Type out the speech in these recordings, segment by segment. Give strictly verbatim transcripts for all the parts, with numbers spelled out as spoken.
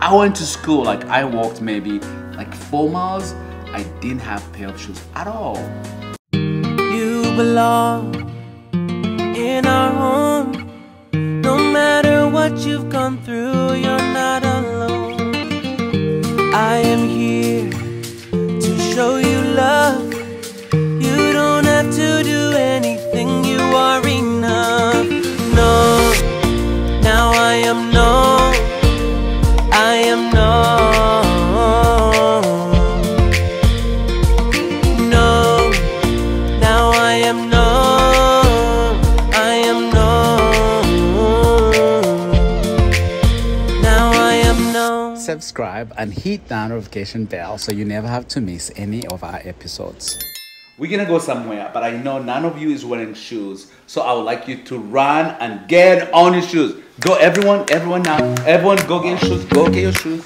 I went to school, like I walked maybe like four miles. I didn't have a pair of shoes at all. You belong in our home. No matter what you've gone through, you're not alone. I am here to show you love. You don't have to do anything, you are enough. No, now I am known. Subscribe and hit that notification bell so you never have to miss any of our episodes. We're gonna go somewhere, but I know none of you is wearing shoes, so I would like you to run and get on your shoes. Go everyone, everyone now, everyone go get your shoes, go get your shoes.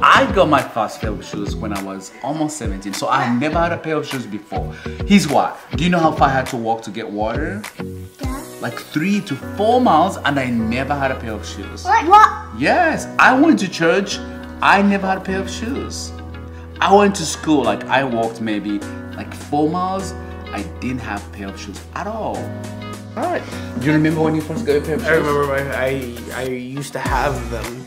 I got my first pair of shoes when I was almost seventeen, so I never had a pair of shoes before. Here's why. Do you know how far I had to walk to get water? Yeah. Like three to four miles, and I never had a pair of shoes. What? What? Yes, I went to church. I never had a pair of shoes. I went to school. Like I walked maybe like four miles. I didn't have a pair of shoes at all. All right. Do you remember when you first got your pair of shoes? I remember. I I used to have them.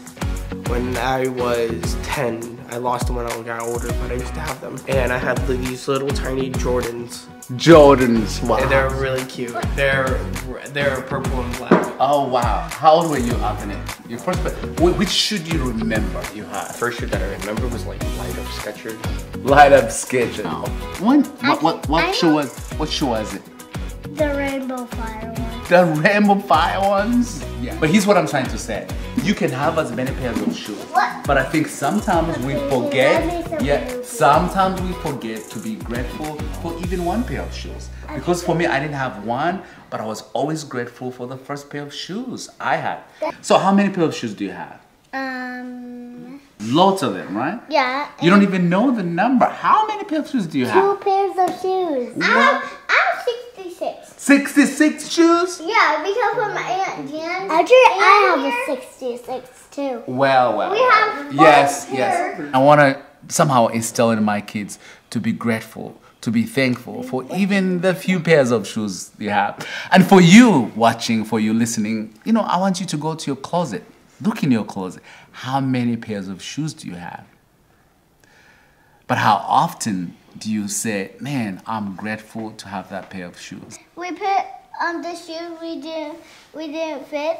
When I was ten, I lost them when I got older, but I used to have them. And I had these little tiny Jordans. Jordans, wow. And they're really cute. They're they're purple and black. Oh wow! How old were you, Anthony? Your first, which shoe do you remember you had? The first shoe that I remember was like light up Skechers. Light up Skechers. Oh. When, what what what shoe was what shoe was it? The rainbow fire ones. The rainbow fire ones. Yeah. But here's what I'm trying to say. You can have as many pairs of shoes, what? But I think sometimes we forget, yeah, sometimes we forget to be grateful for even one pair of shoes. Because for me, I didn't have one, but I was always grateful for the first pair of shoes I had. So how many pair of shoes do you have? Um... Lots of them, right? Yeah. You don't even know the number. How many pair of shoes do you have? Two pairs of shoes. What? I have, I have six. sixty-six shoes? Yeah, because when my Aunt Jan... Actually, I have a sixty-six too. Well, well. We have Yes, pairs. yes. I want to somehow instill in my kids to be grateful, to be thankful for even the few pairs of shoes you have. And for you watching, for you listening, you know, I want you to go to your closet. Look in your closet. How many pairs of shoes do you have? But how often do you say, man, I'm grateful to have that pair of shoes? We put on the shoes we didn't, we didn't fit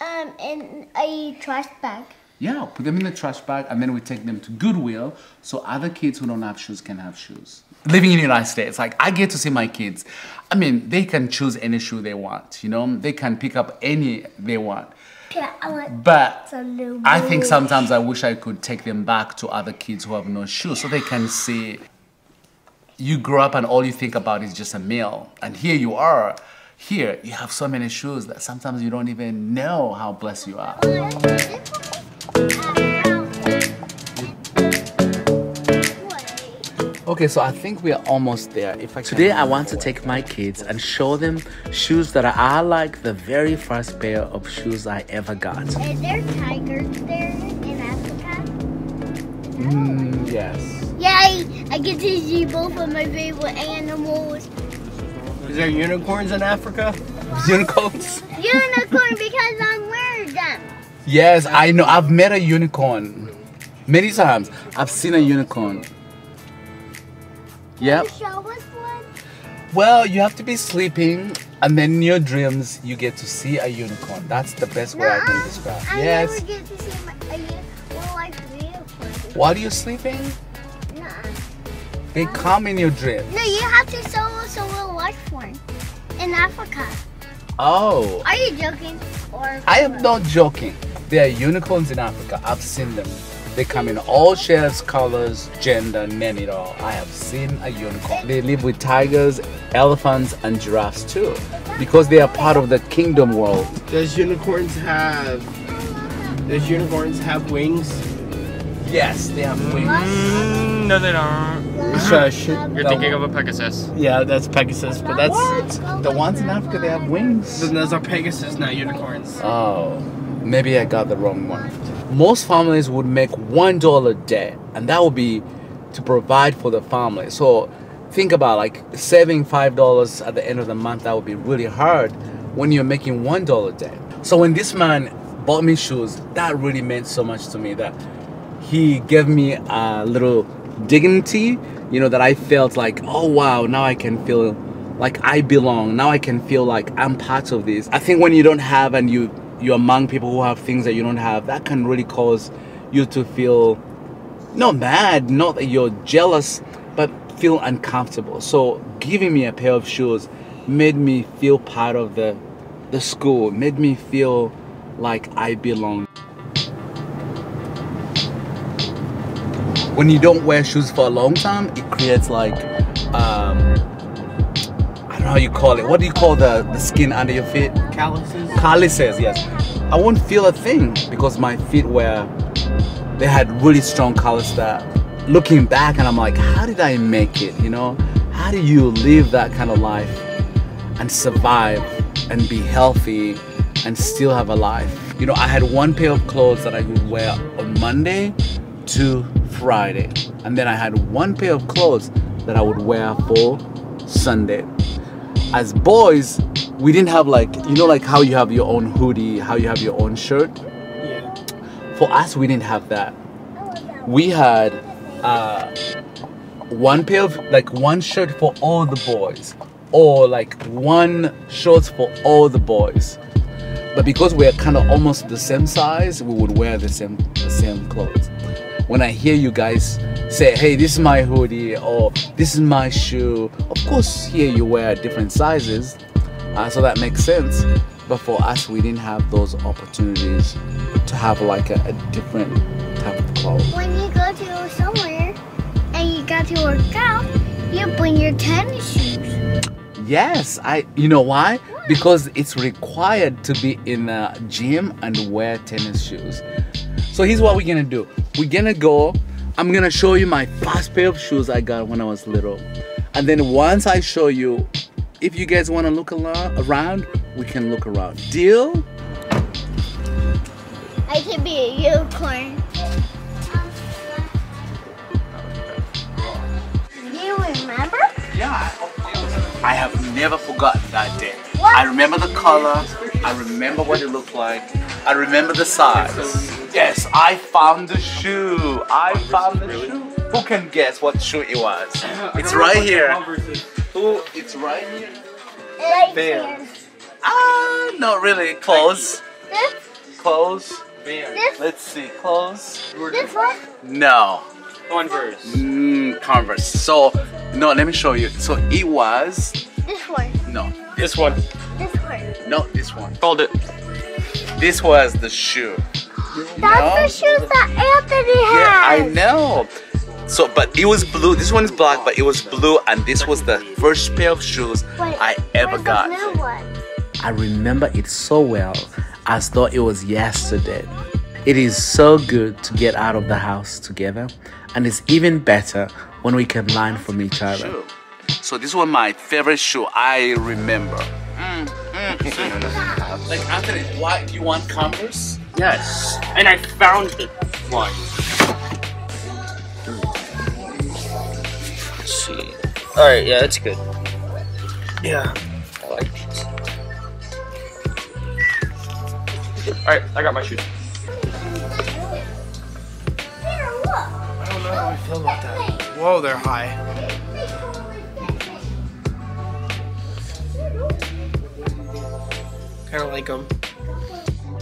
um, in a trash bag. Yeah, put them in the trash bag, and then we take them to Goodwill so other kids who don't have shoes can have shoes. Living in the United States, like I get to see my kids. I mean, they can choose any shoe they want, you know? They can pick up any they want. Yeah, I want but some I think sometimes I wish I could take them back to other kids who have no shoes so they can see. You grow up and all you think about is just a meal. And here you are. Here, you have so many shoes that sometimes you don't even know how blessed you are. Okay, so I think we are almost there. If I Today, I want to take my kids and show them shoes that are like the very first pair of shoes I ever got. Is there tigers there in Africa? Mm, yes. Yay! I get to see both of my favorite animals. Is there unicorns in Africa? Unicorns? Unicorn because I'm wearing them. Yes, I know. I've met a unicorn. Many times. I've seen a unicorn. Yep. Can you show us one? Well, you have to be sleeping and then in your dreams you get to see a unicorn. That's the best no, way I can describe. I yes. never get to see my, a well, like unicorn. While you're sleeping? They come in your dreams. No, you have to show us a little watch one in Africa. Oh. Are you joking? Or I am not joking. There are unicorns in Africa. I've seen them. They come in all shapes, colors, gender, name it all. I have seen a unicorn. They live with tigers, elephants, and giraffes too, because they are part of the kingdom world. Does unicorns have, does unicorns have wings? Yes, they have wings. Mm, no, they don't. Shush. You're thinking of a Pegasus. Yeah, that's Pegasus, but that's... What? The ones in Africa, they have wings. Then those are Pegasus, not unicorns. Oh, maybe I got the wrong one. Most families would make one dollar a day, and that would be to provide for the family. So think about like saving five dollars at the end of the month. That would be really hard when you're making one dollar a day. So when this man bought me shoes, that really meant so much to me, that he gave me a little dignity, you know, that I felt like, oh wow, now I can feel like I belong. Now I can feel like I'm part of this. I think when you don't have, and you you're among people who have things that you don't have, that can really cause you to feel not mad, not that you're jealous, but feel uncomfortable. So giving me a pair of shoes made me feel part of the the school, made me feel like I belong. When you don't wear shoes for a long time, it creates like um, I don't know how you call it. What do you call the, the skin under your feet? Calluses. Calluses, yes. I won't feel a thing because my feet were, they had really strong calluses that, looking back, and I'm like, how did I make it, you know? How do you live that kind of life and survive and be healthy and still have a life? You know, I had one pair of clothes that I would wear on Monday to Friday. And then I had one pair of clothes that I would wear for Sunday. As boys, we didn't have like, you know, like how you have your own hoodie, how you have your own shirt. Yeah. For us, we didn't have that. We had uh, one pair of, like one shirt for all the boys, or like one shorts for all the boys. But because we're kind of almost the same size, we would wear the same, the same clothes. When I hear you guys say, hey, this is my hoodie, or this is my shoe, of course here you wear different sizes. Uh, so that makes sense, but for us, we didn't have those opportunities to have like a, a different type of clothes. When you go to somewhere and you got to work out, you bring your tennis shoes. Yes, I. You know why? What? Because it's required to be in a gym and wear tennis shoes. So here's what we're gonna do. We're gonna go. I'm gonna show you my first pair of shoes I got when I was little, and then once I show you, if you guys want to look around, we can look around. Deal? I could be a unicorn. Do you remember? Yeah, I have never forgotten that day. What? I remember the color. I remember what it looked like. I remember the size. Yes, I found the shoe. I found the shoe. Who can guess what shoe it was? It's right here. Oh, it's right here. Right there. Here. Ah, not really. Close. This? Close. Bear. This? Let's see. Close. This one? No. Converse. Mm, Converse. So, no, let me show you. So it was... This one. No. This, this one. This one. No, this one. Hold it. This was the shoe. That's no? the shoe that Anthony has. Yeah, I know. So, but it was blue. This one is black, but it was blue, and this was the first pair of shoes Wait, I ever got. I remember it so well, as though it was yesterday. It is so good to get out of the house together, and it's even better when we can learn from each other. So this was my favorite shoe. I remember. Mm, mm. Like Anthony, why do you want Converse? Yes, and I found it. Why? See. All right, yeah, that's good. Yeah, I like these. All right, I got my shoes. Peter, look. I don't know how I feel about that. Whoa, they're high. Kind of like them.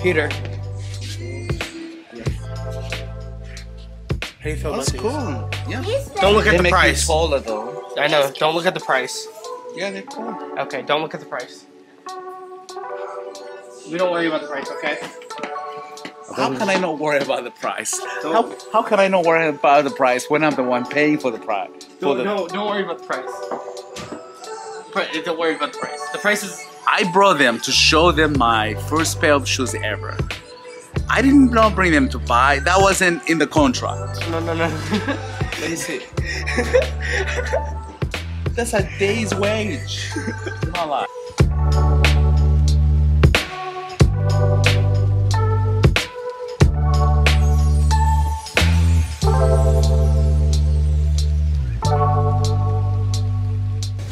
Peter. How do you feel That's about cool. These? Yeah. Don't look at they the make price. Taller, though. I know. Don't look at the price. Yeah, they're cool. Okay, don't look at the price. We don't worry about the price, okay? how can I not worry about the price? Don't. How how can I not worry about the price when I'm the one paying for the price? For don't, the... No, don't worry about the price. Don't worry about the price. The price is... I brought them to show them my first pair of shoes ever. I did not bring them to buy. That wasn't in the contract. No, no, no. Let me see. That's a day's wage. My life.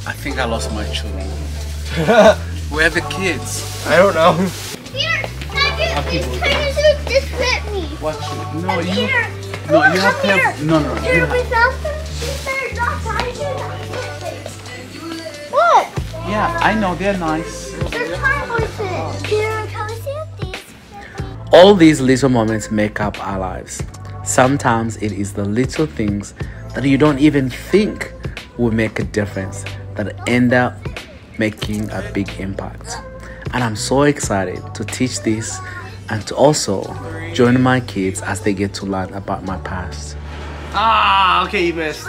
I think I lost my children. Where are the kids? I don't know. Peter, can I do these tiny shoes? Just let me. What shoes? No, and you. Peter, no, you have to have. No, no. Peter, without them, they're not tiny shoes. What? Yeah, I know they're nice. They're tiny horses. Peter, can we see these? All these little moments make up our lives. Sometimes it is the little things that you don't even think will make a difference that end up making a big impact. And I'm so excited to teach this and to also join my kids as they get to learn about my past. Ah, okay, you missed.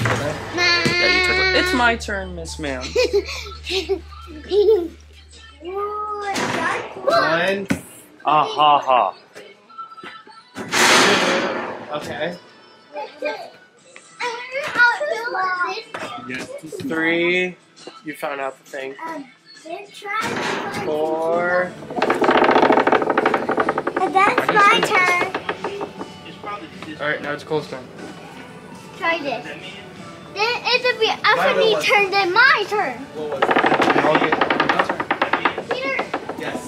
It's my turn, Miss Ma'am. One. Ah, ha, ha. Okay. Three. You found out the thing. Four. And that's my turn. Alright, now it's Cole's turn. Try this. Then it'll be Anthony's turn, then my turn. What was it? Peter. Yes.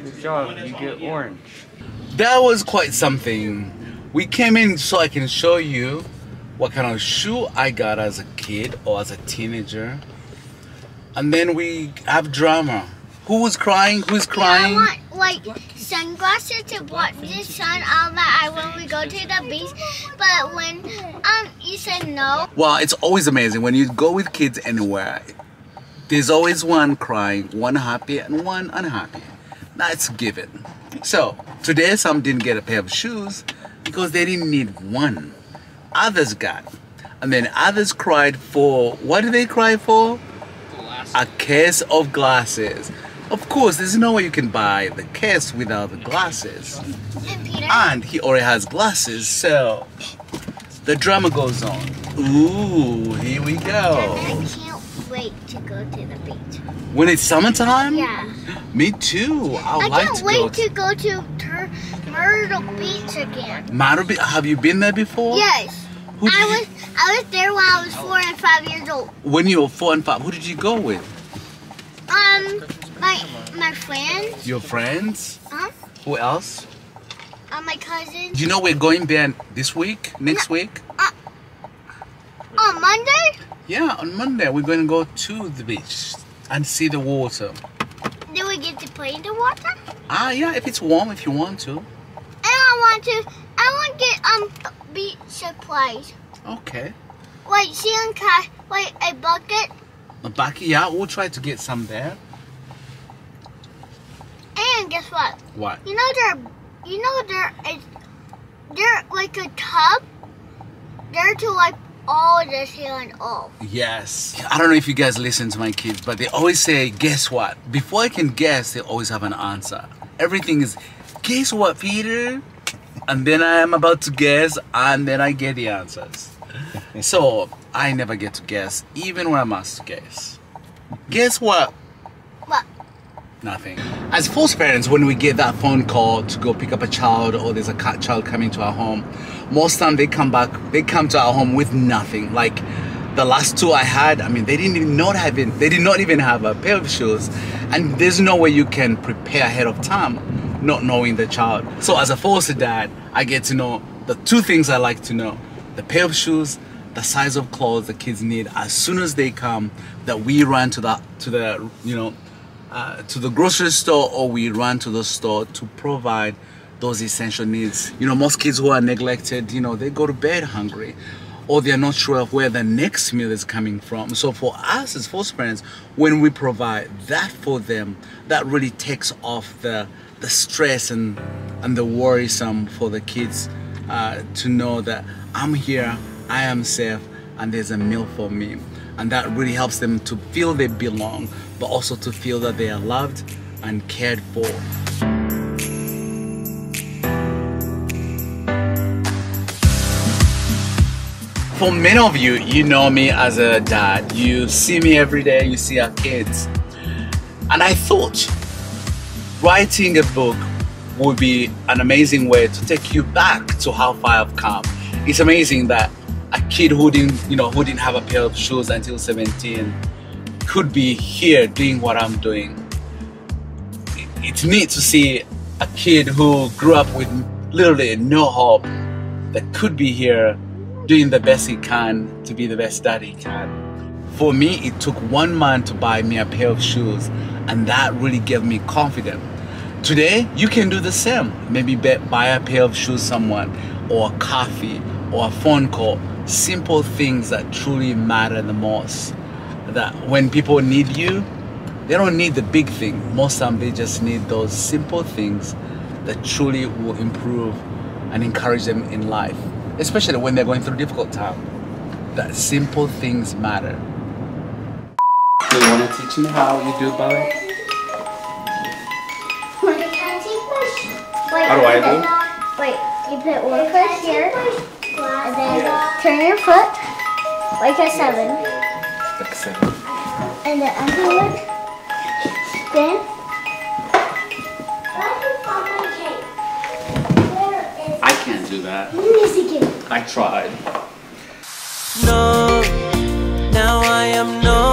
Good job, you get orange. That was quite something. We came in so I can show you what kind of shoe I got as a kid or as a teenager. And then we have drama. Who was crying? Who's crying? I want like sunglasses to block the sun out that I when we go to the beach. But when um you said no. Well, it's always amazing when you go with kids anywhere. There's always one crying, one happy, and one unhappy. That's a given. So today some didn't get a pair of shoes because they didn't need one. Others got. And then others cried for, what did they cry for? Glasses. A case of glasses. Of course, there's no way you can buy the case without the glasses. And, Peter. And he already has glasses, so the drama goes on. Ooh, here we go. I can't wait to go to the beach. When it's summertime? Yeah. Me too. I, I like can't to wait go to go to Myrtle Beach again. Myrtle Beach? Have you been there before? Yes. Who I was you... I was there when I was four and five years old. When you were four and five, who did you go with? Um, my my friends. Your friends? Huh? Who else? Uh, my cousins. Do you know we're going there this week? Next no. week? Uh, on Monday? Yeah, on Monday we're going to go to the beach and see the water. Do we get to play in the water? Ah, yeah, if it's warm, if you want to. I don't want to. I want to get um beach supplies. Okay. Like sand cast, like a bucket. A bucket, yeah. We'll try to get some there. And guess what? What? You know there, you know there is, there like a tub. There to like all the sand off. Yes. I don't know if you guys listen to my kids, but they always say, guess what? Before I can guess, they always have an answer. Everything is, guess what, Peter? And then I am about to guess, and then I get the answers. So, I never get to guess, even when I'm asked to guess. Guess what? What? Nothing. As false parents, when we get that phone call to go pick up a child or there's a child coming to our home, most time they come back, they come to our home with nothing. Like the last two I had, I mean, they didn't even not have it, they did not even have a pair of shoes. And there's no way you can prepare ahead of time not knowing the child. So as a foster dad, I get to know the two things I like to know. The pair of shoes, the size of clothes the kids need as soon as they come, that we run to the, to the you know, Uh, to the grocery store, or we run to the store to provide those essential needs. You know, most kids who are neglected, you know, they go to bed hungry. or they're not sure of where the next meal is coming from. So for us as foster parents, when we provide that for them, that really takes off the, the stress and, and the worrisome for the kids uh, to know that I'm here, I am safe, and there's a meal for me. And that really helps them to feel they belong, but also to feel that they are loved and cared for. For many of you, you know me as a dad. You see me every day, you see our kids. And I thought writing a book would be an amazing way to take you back to how far I've come. It's amazing that a kid who didn't, you know, who didn't have a pair of shoes until seventeen could be here doing what I'm doing. It's neat to see a kid who grew up with literally no hope that could be here doing the best he can to be the best dad he can. For me, it took one man to buy me a pair of shoes, and that really gave me confidence. Today, you can do the same. Maybe buy a pair of shoes someone, or a coffee, or a phone call. Simple things that truly matter the most. That when people need you, they don't need the big thing. Most of them, they just need those simple things that truly will improve and encourage them in life, especially when they're going through a difficult time. That simple things matter. Do you want to teach me how you do ballet? Wait, how do I do? Wait, you put one foot here, and then yeah. turn your foot, like a seven. Like seven. And the other one, spin. I can't do that. I tried. No, now I am no.